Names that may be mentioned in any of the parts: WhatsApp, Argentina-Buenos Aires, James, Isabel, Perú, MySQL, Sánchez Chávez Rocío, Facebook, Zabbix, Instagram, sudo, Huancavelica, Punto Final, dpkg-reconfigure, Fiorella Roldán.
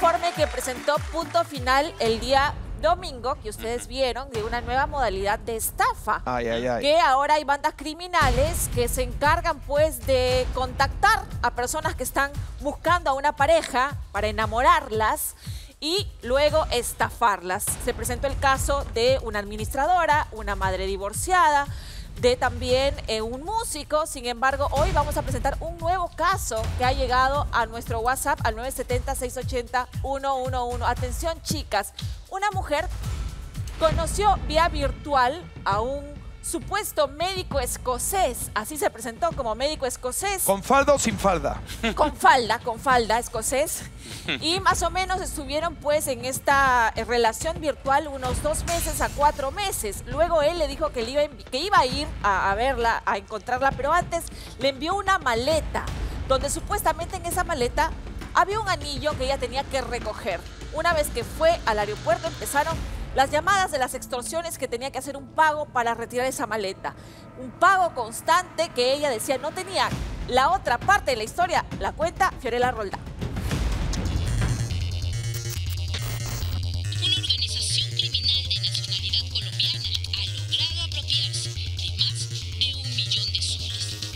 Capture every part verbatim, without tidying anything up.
informe que presentó Punto Final el día domingo, que ustedes vieron, de una nueva modalidad de estafa. Ay, ay, ay. Que ahora hay bandas criminales que se encargan, pues, de contactar a personas que están buscando a una pareja para enamorarlas y luego estafarlas. Se presentó el caso de una administradora, una madre divorciada, de también eh, un músico. Sin embargo, hoy vamos a presentar un nuevo caso que ha llegado a nuestro WhatsApp al nueve siete cero, seis ocho cero, uno uno uno. Atención, chicas, una mujer conoció vía virtual a un supuesto médico escocés, así se presentó, como médico escocés. ¿Con falda o sin falda? Con falda, con falda, escocés. Y más o menos estuvieron, pues, en esta relación virtual unos dos meses a cuatro meses. Luego él le dijo que, le iba, que iba a ir a, a verla, a encontrarla, pero antes le envió una maleta, donde supuestamente en esa maleta había un anillo que ella tenía que recoger. Una vez que fue al aeropuerto empezaron las llamadas de las extorsiones, que tenía que hacer un pago para retirar esa maleta. Un pago constante que ella decía no tenía. La otra parte de la historia la cuenta Fiorella Roldán. Una organización criminal de nacionalidad colombiana ha logrado apropiarse de más de un millón de soles.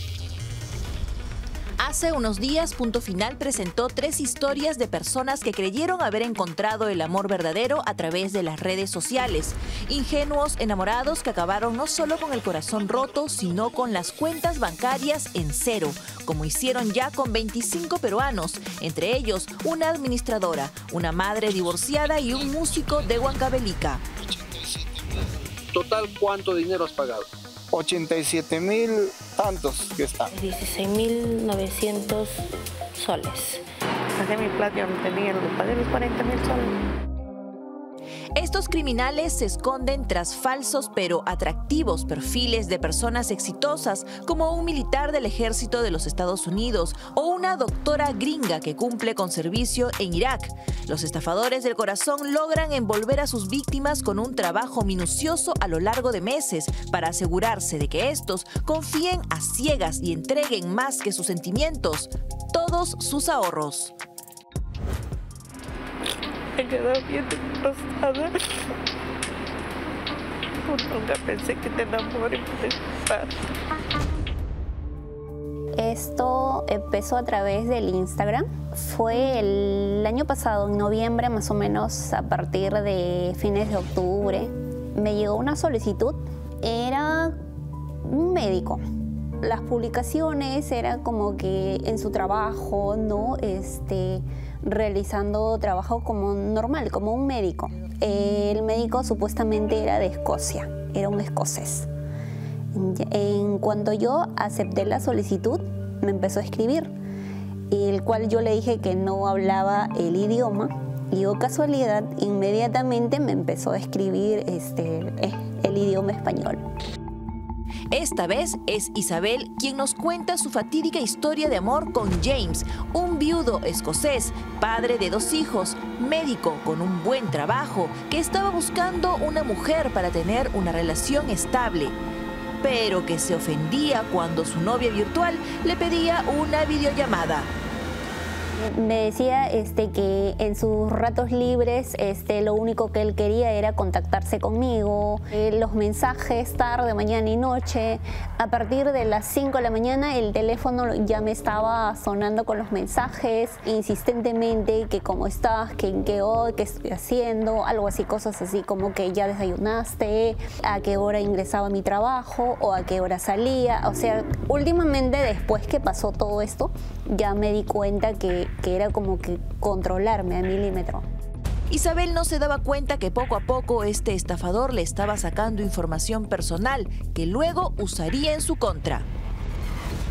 Hace unos días, Punto Final presentó tres historias de personas que creyeron haber encontrado el amor verdadero a través de las redes sociales. Ingenuos enamorados que acabaron no solo con el corazón roto, sino con las cuentas bancarias en cero, como hicieron ya con veinticinco peruanos, entre ellos una administradora, una madre divorciada y un músico de Huancavelica. Total, ¿cuánto dinero has pagado? ochenta y siete mil tantos que están. dieciséis mil novecientos soles. Saqué mi plata, yo no tenía, lo pagué los cuarenta mil soles. Estos criminales se esconden tras falsos pero atractivos perfiles de personas exitosas, como un militar del ejército de los Estados Unidos o una doctora gringa que cumple con servicio en Irak. Los estafadores del corazón logran envolver a sus víctimas con un trabajo minucioso a lo largo de meses para asegurarse de que estos confíen a ciegas y entreguen más que sus sentimientos, todos sus ahorros. Me he quedado bien destrozada. Nunca pensé que te enamoré de estar. Esto empezó a través del Instagram. Fue el año pasado, en noviembre, más o menos, a partir de fines de octubre. Me llegó una solicitud. Era un médico. Las publicaciones eran como que en su trabajo, ¿no? Este... realizando trabajo como normal, como un médico. El médico supuestamente era de Escocia, era un escocés. En cuanto yo acepté la solicitud, me empezó a escribir, el cual yo le dije que no hablaba el idioma, y oh casualidad, inmediatamente me empezó a escribir este, eh, el idioma español. Esta vez es Isabel quien nos cuenta su fatídica historia de amor con James, un viudo escocés, padre de dos hijos, médico con un buen trabajo, que estaba buscando una mujer para tener una relación estable, pero que se ofendía cuando su novia virtual le pedía una videollamada. Me decía este, que en sus ratos libres este, lo único que él quería era contactarse conmigo. Eh, los mensajes tarde, mañana y noche. A partir de las cinco de la mañana el teléfono ya me estaba sonando con los mensajes, insistentemente, que cómo estás, que en qué hoy, qué estoy haciendo, algo así, cosas así como que ya desayunaste, a qué hora ingresaba a mi trabajo o a qué hora salía. O sea, últimamente, después que pasó todo esto, ya me di cuenta que que era como que controlarme a milímetro. Isabel no se daba cuenta que poco a poco este estafador le estaba sacando información personal que luego usaría en su contra.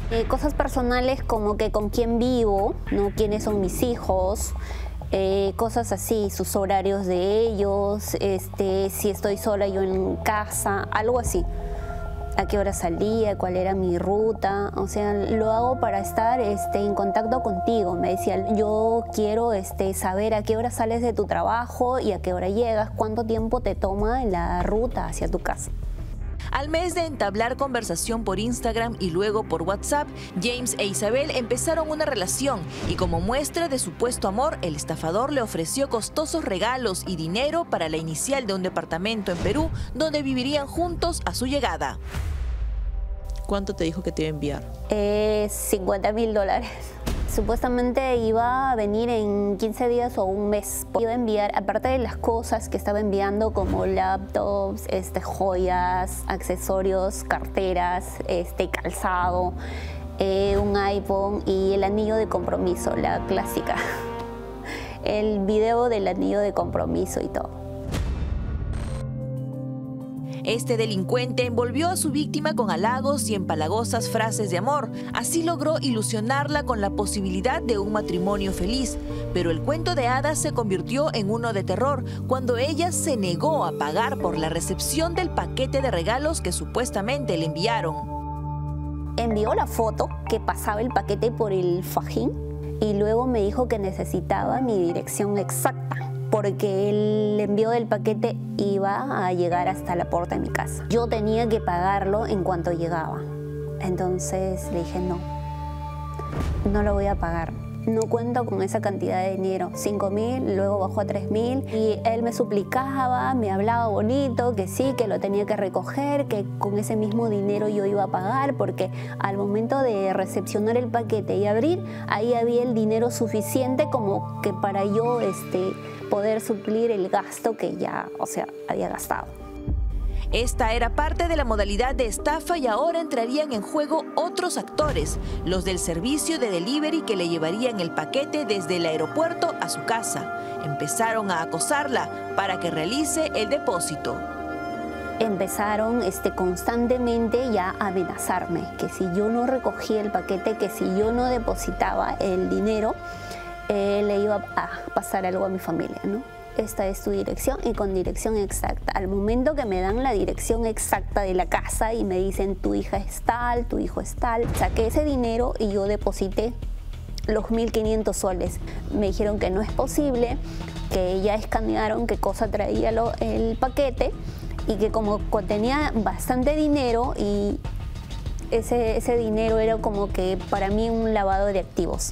Eh, cosas personales como que con quién vivo, ¿no? Quiénes son mis hijos, eh, cosas así, sus horarios de ellos, este, si estoy sola yo en casa, algo así. A qué hora salía, cuál era mi ruta, o sea, lo hago para estar este, en contacto contigo. Me decía, yo quiero este, saber a qué hora sales de tu trabajo y a qué hora llegas, cuánto tiempo te toma la ruta hacia tu casa. Al mes de entablar conversación por Instagram y luego por WhatsApp, James e Isabel empezaron una relación y como muestra de supuesto amor, el estafador le ofreció costosos regalos y dinero para la inicial de un departamento en Perú donde vivirían juntos a su llegada. ¿Cuánto te dijo que te iba a enviar? Eh, cincuenta mil dólares. Supuestamente iba a venir en quince días o un mes. Iba a enviar, aparte de las cosas que estaba enviando como laptops, este, joyas, accesorios, carteras, este, calzado, eh, un iPhone y el anillo de compromiso, la clásica. El video del anillo de compromiso y todo. Este delincuente envolvió a su víctima con halagos y empalagosas frases de amor. Así logró ilusionarla con la posibilidad de un matrimonio feliz. Pero el cuento de hadas se convirtió en uno de terror cuando ella se negó a pagar por la recepción del paquete de regalos que supuestamente le enviaron. Envió la foto que pasaba el paquete por el fajín y luego me dijo que necesitaba mi dirección exacta, porque el envío del paquete iba a llegar hasta la puerta de mi casa. Yo tenía que pagarlo en cuanto llegaba. Entonces le dije, no, no lo voy a pagar. No cuento con esa cantidad de dinero, cinco mil, luego bajó a tres mil. Y él me suplicaba, me hablaba bonito, que sí, que lo tenía que recoger, que con ese mismo dinero yo iba a pagar, porque al momento de recepcionar el paquete y abrir, ahí había el dinero suficiente como que para yo este, poder suplir el gasto que ya, o sea, había gastado. Esta era parte de la modalidad de estafa y ahora entrarían en juego otros actores, los del servicio de delivery que le llevarían el paquete desde el aeropuerto a su casa. Empezaron a acosarla para que realice el depósito. Empezaron este, constantemente ya a amenazarme, que si yo no recogía el paquete, que si yo no depositaba el dinero, eh, le iba a pasar algo a mi familia, ¿no? Esta es tu dirección y con dirección exacta. Al momento que me dan la dirección exacta de la casa y me dicen tu hija es tal, tu hijo es tal, saqué ese dinero y yo deposité los mil quinientos soles. Me dijeron que no es posible, que ya escanearon qué cosa traía lo, el paquete y que como tenía bastante dinero y ese, ese dinero era como que para mí un lavado de activos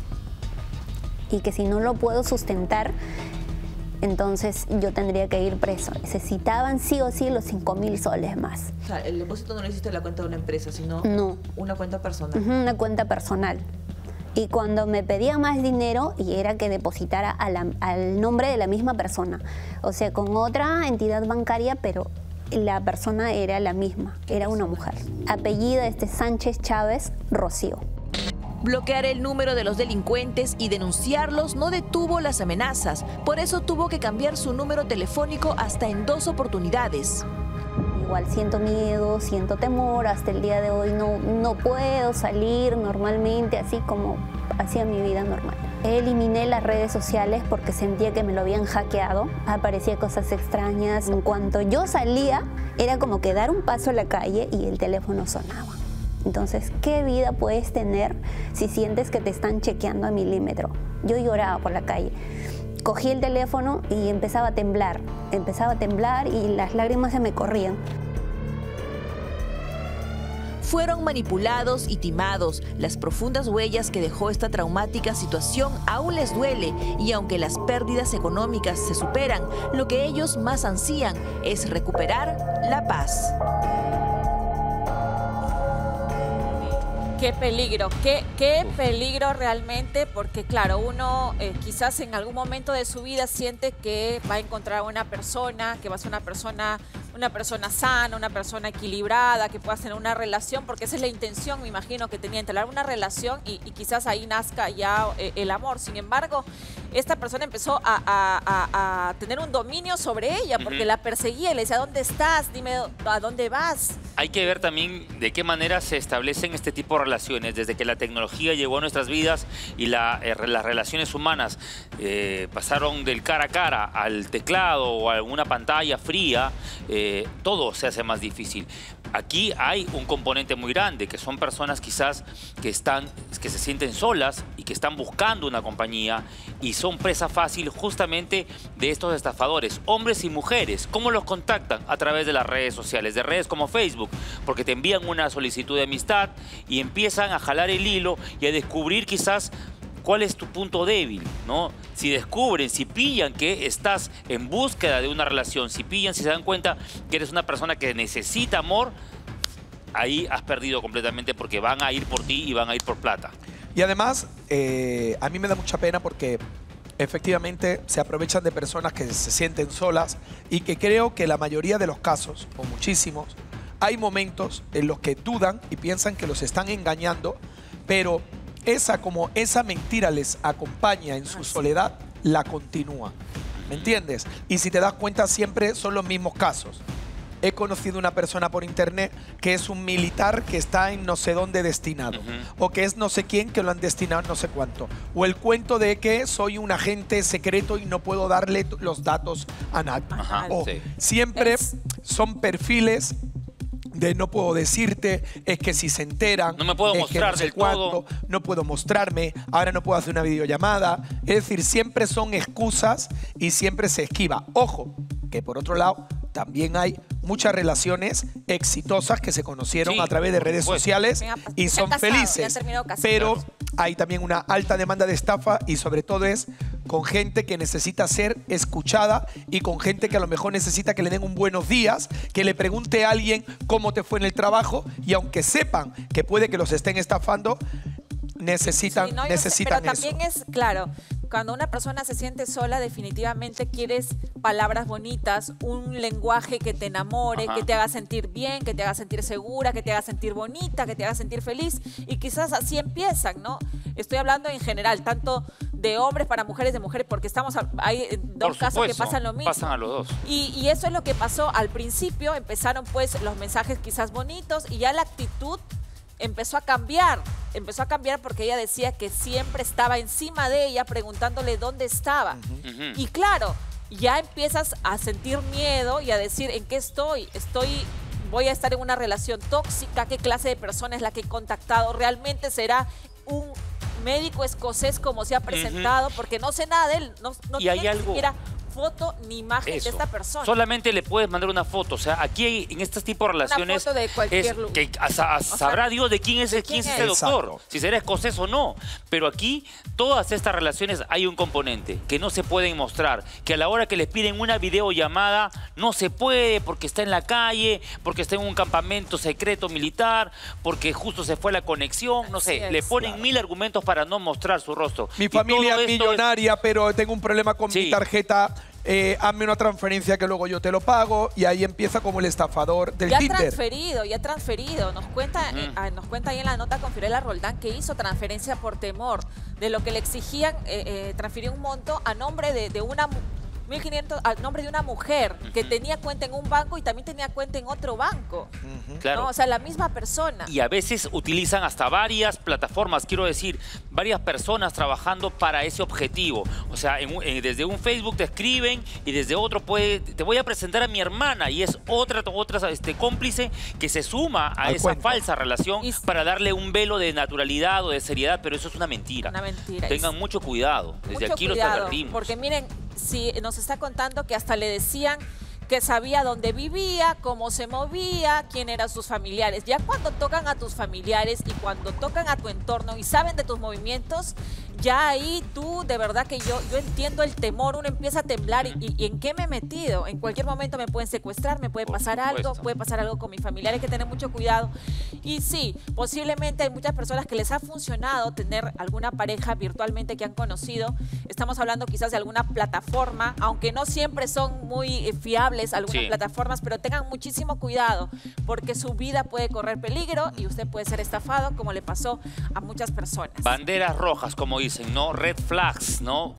y que si no lo puedo sustentar, entonces yo tendría que ir preso. Necesitaban sí o sí los cinco mil soles más. O sea, el depósito no lo hiciste en la cuenta de una empresa, sino no. Una cuenta personal. Uh-huh, una cuenta personal. Y cuando me pedían más dinero, y era que depositara a la, al nombre de la misma persona. O sea, con otra entidad bancaria, pero la persona era la misma. Era una mujer. Apellido este Sánchez Chávez Rocío. Bloquear el número de los delincuentes y denunciarlos no detuvo las amenazas, por eso tuvo que cambiar su número telefónico hasta en dos oportunidades. Igual siento miedo, siento temor, hasta el día de hoy no, no puedo salir normalmente, así como hacía mi vida normal. Eliminé las redes sociales porque sentía que me lo habían hackeado, aparecían cosas extrañas. En cuanto yo salía, era como que dar un paso a la calle y el teléfono sonaba. Entonces, ¿qué vida puedes tener si sientes que te están chequeando a milímetro? Yo lloraba por la calle. Cogí el teléfono y empezaba a temblar. Empezaba a temblar y las lágrimas se me corrían. Fueron manipulados y timados. Las profundas huellas que dejó esta traumática situación aún les duele y aunque las pérdidas económicas se superan, lo que ellos más ansían es recuperar la paz. Qué peligro, qué, qué peligro realmente, porque claro, uno eh, quizás en algún momento de su vida siente que va a encontrar a una persona, que va a ser una persona, una persona sana, una persona equilibrada, que pueda tener una relación, porque esa es la intención, me imagino, que tenía, entablar una relación y, y quizás ahí nazca ya eh, el amor. Sin embargo, esta persona empezó a, a, a, a tener un dominio sobre ella, porque uh-huh. la perseguía y le decía, ¿dónde estás? Dime, ¿a dónde vas? Hay que ver también de qué manera se establecen este tipo de relaciones, desde que la tecnología llegó a nuestras vidas y la, eh, las relaciones humanas eh, pasaron del cara a cara al teclado o a una pantalla fría, eh, todo se hace más difícil. aquí hay un componente muy grande, que son personas quizás que, están, que se sienten solas y que están buscando una compañía y son presa fácil justamente de estos estafadores, hombres y mujeres. ¿Cómo los contactan? A través de las redes sociales, de redes como Facebook, porque te envían una solicitud de amistad y empiezan a jalar el hilo y a descubrir quizás cuál es tu punto débil, ¿no? Si descubren, si pillan que estás en búsqueda de una relación, si pillan, si se dan cuenta que eres una persona que necesita amor, ahí has perdido completamente porque van a ir por ti y van a ir por plata. Y además, eh, a mí me da mucha pena porque efectivamente se aprovechan de personas que se sienten solas y que creo que la mayoría de los casos, o muchísimos, hay momentos en los que dudan y piensan que los están engañando, pero esa, como esa mentira les acompaña en su soledad, la continúa. ¿Me entiendes? Y si te das cuenta, siempre son los mismos casos. He conocido una persona por internet que es un militar que está en no sé dónde destinado. Uh-huh. O que es no sé quién que lo han destinado no sé cuánto. O el cuento de que soy un agente secreto y no puedo darle los datos a nadie. Ajá, o sí. Siempre es... son perfiles... de no puedo decirte, es que si se enteran... No me puedo mostrar del todo. No puedo mostrarme, ahora no puedo hacer una videollamada. Es decir, siempre son excusas y siempre se esquiva. Ojo, que por otro lado, también hay muchas relaciones exitosas que se conocieron sí, a través de redes pues, sociales y son casado, felices. Pero hay también una alta demanda de estafa y sobre todo es con gente que necesita ser escuchada y con gente que a lo mejor necesita que le den un buenos días, que le pregunte a alguien cómo te fue en el trabajo y aunque sepan que puede que los estén estafando, necesitan, sí, no, necesitan pero eso. Pero también es, claro, cuando una persona se siente sola, definitivamente quieres palabras bonitas, un lenguaje que te enamore, ajá, que te haga sentir bien, que te haga sentir segura, que te haga sentir bonita, que te haga sentir feliz. Y quizás así empiezan, ¿no? Estoy hablando en general, tanto de hombres para mujeres, de mujeres, porque estamos hay dos Por casos supuesto, que pasan lo mismo. Pasan a los dos. Y, y eso es lo que pasó al principio. Empezaron pues los mensajes quizás bonitos y ya la actitud empezó a cambiar, empezó a cambiar porque ella decía que siempre estaba encima de ella preguntándole dónde estaba. Uh-huh. Y claro, ya empiezas a sentir miedo y a decir ¿en qué estoy? Estoy, voy a estar en una relación tóxica, ¿qué clase de persona es la que he contactado? ¿Realmente será un médico escocés como se ha presentado? Uh-huh. Porque no sé nada de él, no, no tiene ni algo... siquiera... foto ni imagen eso, de esta persona. Solamente le puedes mandar una foto. O sea, aquí hay, en este tipo de relaciones... Una foto de cualquier es, lugar. Que, a, a, o sea, sabrá Dios de quién es, de quién quién es ese doctor. Exacto. Si será escocés o no. Pero aquí, todas estas relaciones hay un componente que no se pueden mostrar. Que a la hora que les piden una videollamada, no se puede porque está en la calle, porque está en un campamento secreto militar, porque justo se fue la conexión. No así sé, es, le ponen claro, mil argumentos para no mostrar su rostro. Mi y familia es millonaria, es... pero tengo un problema con sí, mi tarjeta... Eh, hazme una transferencia que luego yo te lo pago y ahí empieza como el estafador del Tinder. Ya ha transferido, ya ha transferido. Nos cuenta, uh-huh, eh, ah, nos cuenta ahí en la nota con Fiorella Roldán que hizo transferencia por temor de lo que le exigían, eh, eh, transfirió un monto a nombre de, de una mil quinientos al nombre de una mujer que tenía cuenta en un banco y también tenía cuenta en otro banco. Uh-huh. Claro. ¿No? O sea, la misma persona. Y a veces utilizan hasta varias plataformas, quiero decir, varias personas trabajando para ese objetivo. O sea, en, en, desde un Facebook te escriben y desde otro puede, te voy a presentar a mi hermana y es otra, otra este, cómplice que se suma a Me esa cuenta. falsa relación y... para darle un velo de naturalidad o de seriedad, pero eso es una mentira. Una mentira. Tengan y... mucho cuidado. Desde mucho aquí cuidado, los advertimos. Porque miren, sí, nos está contando que hasta le decían que sabía dónde vivía, cómo se movía, quién eran sus familiares. Ya cuando tocan a tus familiares y cuando tocan a tu entorno y saben de tus movimientos, ya ahí tú, de verdad que yo, yo entiendo el temor, uno empieza a temblar y, y, y ¿en qué me he metido? En cualquier momento me pueden secuestrar, me puede pasar algo, puede pasar algo con mis familiares, hay que tener mucho cuidado. Y sí, posiblemente hay muchas personas que les ha funcionado tener alguna pareja virtualmente que han conocido. Estamos hablando quizás de alguna plataforma, aunque no siempre son muy fiables algunas sí, plataformas, pero tengan muchísimo cuidado porque su vida puede correr peligro y usted puede ser estafado como le pasó a muchas personas. Banderas rojas, como dice. No, red flags, ¿no?